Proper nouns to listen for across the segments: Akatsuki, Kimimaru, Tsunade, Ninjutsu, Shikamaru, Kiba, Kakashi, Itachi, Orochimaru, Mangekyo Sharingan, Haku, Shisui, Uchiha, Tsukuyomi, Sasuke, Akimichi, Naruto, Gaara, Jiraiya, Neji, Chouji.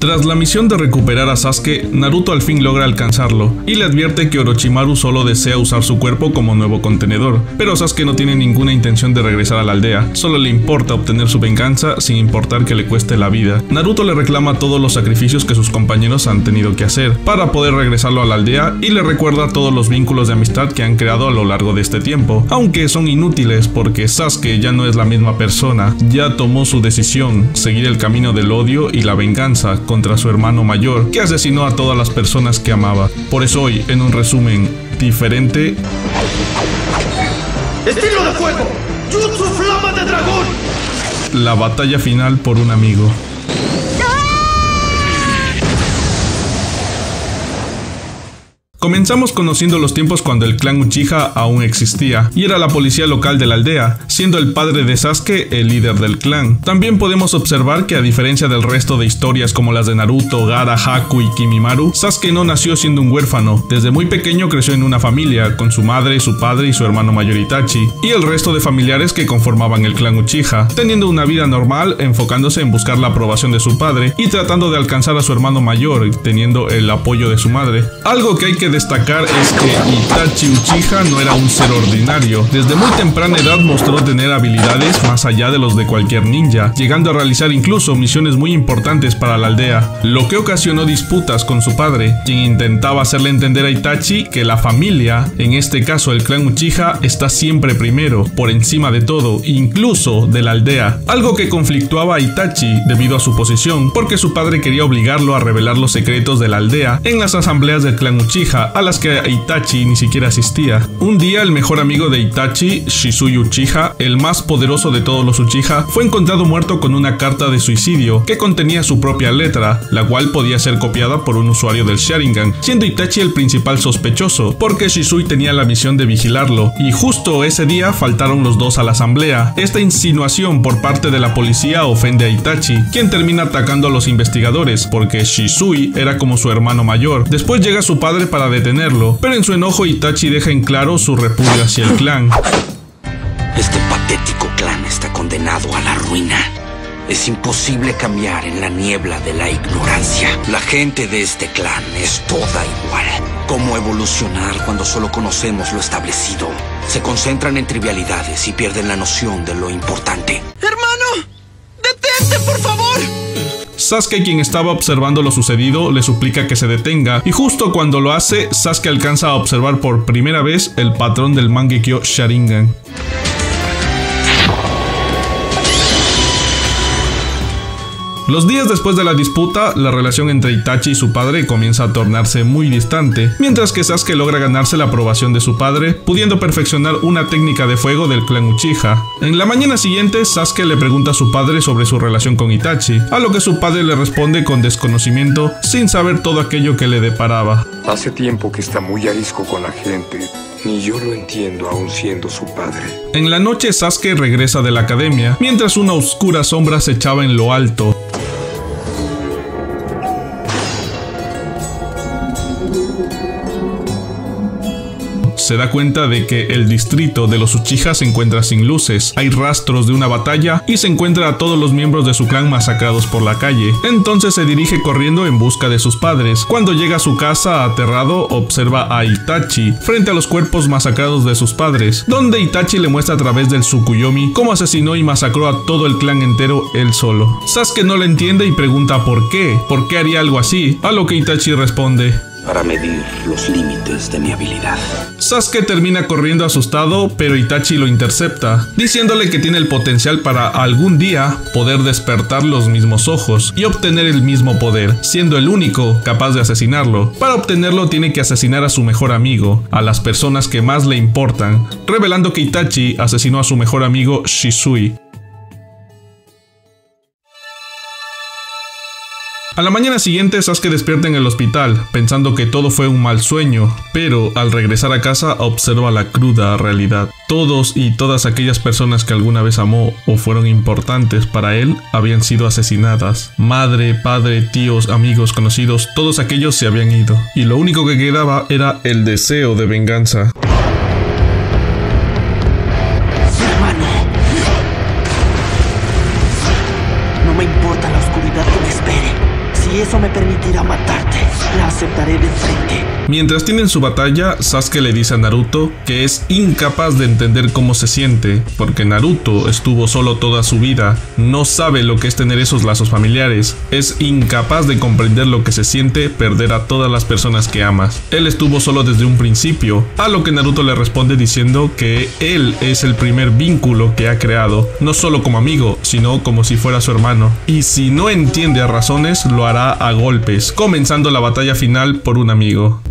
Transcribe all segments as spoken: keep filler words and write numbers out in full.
Tras la misión de recuperar a Sasuke, Naruto al fin logra alcanzarlo y le advierte que Orochimaru solo desea usar su cuerpo como nuevo contenedor, pero Sasuke no tiene ninguna intención de regresar a la aldea, solo le importa obtener su venganza sin importar que le cueste la vida. Naruto le reclama todos los sacrificios que sus compañeros han tenido que hacer para poder regresarlo a la aldea y le recuerda todos los vínculos de amistad que han creado a lo largo de este tiempo, aunque son inútiles porque Sasuke ya no es la misma persona, ya tomó su decisión, seguir el camino del odio y la venganza contra su hermano mayor, que asesinó a todas las personas que amaba. Por eso hoy, en un resumen diferente... ¡Estilo de fuego! ¡Jutsu flama de dragón! La batalla final por un amigo. Comenzamos conociendo los tiempos cuando el clan Uchiha aún existía, y era la policía local de la aldea, siendo el padre de Sasuke el líder del clan. También podemos observar que a diferencia del resto de historias como las de Naruto, Gaara, Haku y Kimimaru, Sasuke no nació siendo un huérfano. Desde muy pequeño creció en una familia, con su madre, su padre y su hermano mayor Itachi, y el resto de familiares que conformaban el clan Uchiha, teniendo una vida normal, enfocándose en buscar la aprobación de su padre, y tratando de alcanzar a su hermano mayor, teniendo el apoyo de su madre. Algo que hay que destacar es que Itachi Uchiha no era un ser ordinario. Desde muy temprana edad mostró tener habilidades más allá de los de cualquier ninja, llegando a realizar incluso misiones muy importantes para la aldea, lo que ocasionó disputas con su padre, quien intentaba hacerle entender a Itachi que la familia, en este caso el clan Uchiha, está siempre primero, por encima de todo, incluso de la aldea, algo que conflictuaba a Itachi debido a su posición, porque su padre quería obligarlo a revelar los secretos de la aldea en las asambleas del clan Uchiha, a las que Itachi ni siquiera asistía. Un día el mejor amigo de Itachi, Shisui Uchiha, el más poderoso de todos los Uchiha, fue encontrado muerto con una carta de suicidio que contenía su propia letra, la cual podía ser copiada por un usuario del Sharingan, siendo Itachi el principal sospechoso, porque Shisui tenía la misión de vigilarlo, y justo ese día faltaron los dos a la asamblea. Esta insinuación por parte de la policía ofende a Itachi, quien termina atacando a los investigadores, porque Shisui era como su hermano mayor. Después llega su padre para a detenerlo, pero en su enojo Itachi deja en claro su repudio hacia el clan. Este patético clan está condenado a la ruina. Es imposible cambiar en la niebla de la ignorancia. La gente de este clan es toda igual. ¿Cómo evolucionar cuando solo conocemos lo establecido? Se concentran en trivialidades y pierden la noción de lo importante. ¡Hermano! ¡Detente, por favor! Sasuke, quien estaba observando lo sucedido, le suplica que se detenga, y justo cuando lo hace, Sasuke alcanza a observar por primera vez el patrón del Mangekyo Sharingan. Los días después de la disputa, la relación entre Itachi y su padre comienza a tornarse muy distante, mientras que Sasuke logra ganarse la aprobación de su padre, pudiendo perfeccionar una técnica de fuego del clan Uchiha. En la mañana siguiente, Sasuke le pregunta a su padre sobre su relación con Itachi, a lo que su padre le responde con desconocimiento, sin saber todo aquello que le deparaba. Hace tiempo que está muy arisco con la gente. Ni yo lo entiendo aún siendo su padre. En la noche Sasuke regresa de la academia, mientras una oscura sombra se echaba en lo alto. Se da cuenta de que el distrito de los Uchiha se encuentra sin luces, hay rastros de una batalla y se encuentra a todos los miembros de su clan masacrados por la calle. Entonces se dirige corriendo en busca de sus padres. Cuando llega a su casa, aterrado, observa a Itachi frente a los cuerpos masacrados de sus padres, donde Itachi le muestra a través del Tsukuyomi cómo asesinó y masacró a todo el clan entero él solo. Sasuke no lo entiende y pregunta por qué, por qué haría algo así, a lo que Itachi responde: para medir los límites de mi habilidad. Sasuke termina corriendo asustado, pero Itachi lo intercepta, diciéndole que tiene el potencial para algún día poder despertar los mismos ojos y obtener el mismo poder, siendo el único capaz de asesinarlo. Para obtenerlo tiene que asesinar a su mejor amigo, a las personas que más le importan, revelando que Itachi asesinó a su mejor amigo Shisui. A la mañana siguiente, Sasuke despierta en el hospital, pensando que todo fue un mal sueño, pero al regresar a casa observa la cruda realidad. Todos y todas aquellas personas que alguna vez amó o fueron importantes para él habían sido asesinadas. Madre, padre, tíos, amigos, conocidos, todos aquellos se habían ido, y lo único que quedaba era el deseo de venganza. y eso me permitirá matarte. La aceptaré de frente. Mientras tienen su batalla, Sasuke le dice a Naruto que es incapaz de entender cómo se siente, porque Naruto estuvo solo toda su vida, no sabe lo que es tener esos lazos familiares, es incapaz de comprender lo que se siente perder a todas las personas que amas. Él estuvo solo desde un principio, a lo que Naruto le responde diciendo que él es el primer vínculo que ha creado, no solo como amigo, sino como si fuera su hermano, y si no entiende a razones, lo hará a golpes, comenzando la batalla final por un amigo.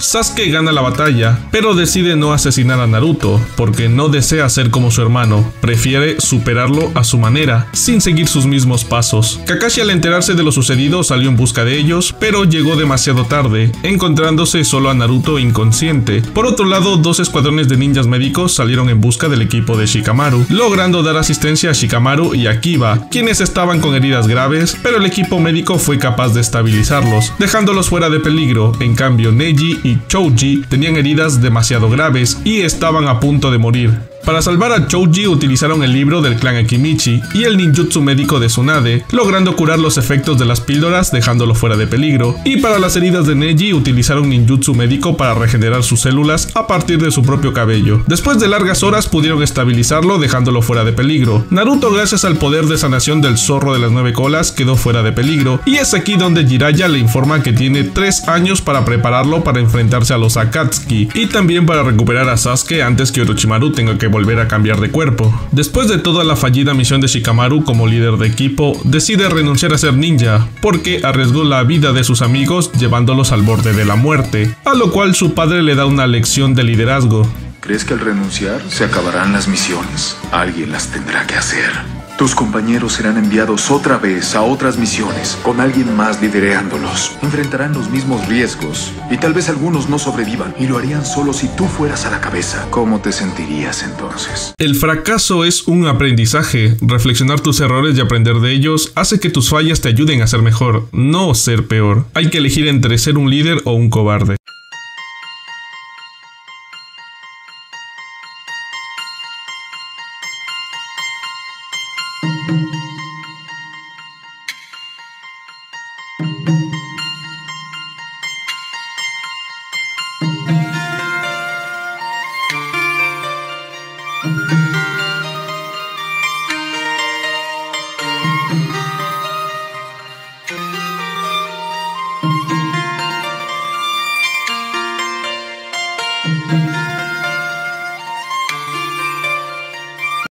Sasuke gana la batalla, pero decide no asesinar a Naruto, porque no desea ser como su hermano, prefiere superarlo a su manera, sin seguir sus mismos pasos. Kakashi, al enterarse de lo sucedido, salió en busca de ellos, pero llegó demasiado tarde, encontrándose solo a Naruto inconsciente. Por otro lado, dos escuadrones de ninjas médicos salieron en busca del equipo de Shikamaru, logrando dar asistencia a Shikamaru y a Kiba, quienes estaban con heridas graves, pero el equipo médico fue capaz de estabilizarlos, dejándolos fuera de peligro. En cambio, Neji y Chouji tenían heridas demasiado graves y estaban a punto de morir. Para salvar a Chouji utilizaron el libro del clan Akimichi y el ninjutsu médico de Tsunade, logrando curar los efectos de las píldoras dejándolo fuera de peligro, y para las heridas de Neji utilizaron ninjutsu médico para regenerar sus células a partir de su propio cabello. Después de largas horas pudieron estabilizarlo dejándolo fuera de peligro. Naruto, gracias al poder de sanación del zorro de las nueve colas, quedó fuera de peligro, y es aquí donde Jiraiya le informa que tiene tres años para prepararlo para enfrentarse a los Akatsuki, y también para recuperar a Sasuke antes que Orochimaru tenga que volver a cambiar de cuerpo. Después de toda la fallida misión de Shikamaru como líder de equipo, decide renunciar a ser ninja, porque arriesgó la vida de sus amigos llevándolos al borde de la muerte, a lo cual su padre le da una lección de liderazgo. ¿Crees que al renunciar se acabarán las misiones? Alguien las tendrá que hacer. Tus compañeros serán enviados otra vez a otras misiones, con alguien más liderándolos. Enfrentarán los mismos riesgos, y tal vez algunos no sobrevivan, y lo harían solo si tú fueras a la cabeza. ¿Cómo te sentirías entonces? El fracaso es un aprendizaje. Reflexionar tus errores y aprender de ellos hace que tus fallas te ayuden a ser mejor, no ser peor. Hay que elegir entre ser un líder o un cobarde.